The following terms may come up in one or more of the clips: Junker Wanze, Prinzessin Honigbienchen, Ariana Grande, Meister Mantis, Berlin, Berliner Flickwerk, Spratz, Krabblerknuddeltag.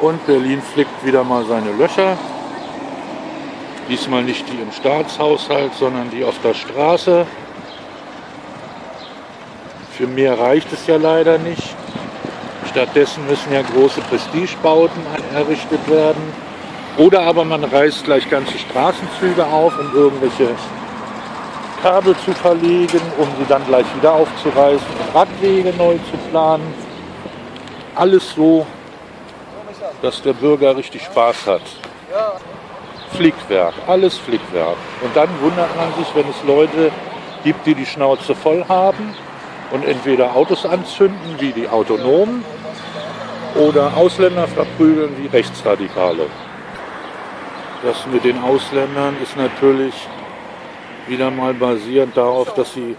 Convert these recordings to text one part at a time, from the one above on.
Und Berlin flickt wieder mal seine Löcher. Diesmal nicht die im Staatshaushalt, sondern die auf der Straße. Für mehr reicht es ja leider nicht. Stattdessen müssen ja große Prestigebauten errichtet werden. Oder aber man reißt gleich ganze Straßenzüge auf, um irgendwelche Kabel zu verlegen, um sie dann gleich wieder aufzureißen und Radwege neu zu planen. Alles so, dass der Bürger richtig Spaß hat. Flickwerk, alles Flickwerk. Und dann wundert man sich, wenn es Leute gibt, die die Schnauze voll haben und entweder Autos anzünden, wie die Autonomen, oder Ausländer verprügeln, wie Rechtsradikale. Das mit den Ausländern ist natürlich wieder mal basierend darauf, dass sie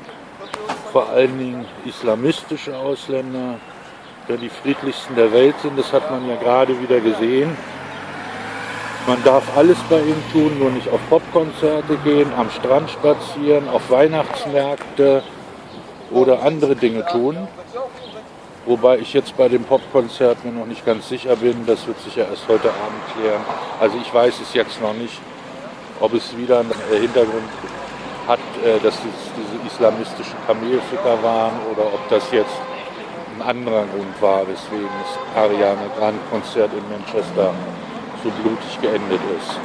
vor allen Dingen islamistische Ausländer ja die friedlichsten der Welt sind. Das hat man ja gerade wieder gesehen. Man darf alles bei ihnen tun, nur nicht auf Popkonzerte gehen, am Strand spazieren, auf Weihnachtsmärkte oder andere Dinge tun. Wobei ich jetzt bei dem Popkonzert mir noch nicht ganz sicher bin, das wird sich ja erst heute Abend klären. Also ich weiß es jetzt noch nicht, ob es wieder einen Hintergrund hat, dass es diese islamistischen Kamelficker waren oder ob das jetzt ein anderer Grund war, weswegen das Ariana Grande Konzert in Manchester so blutig geendet ist.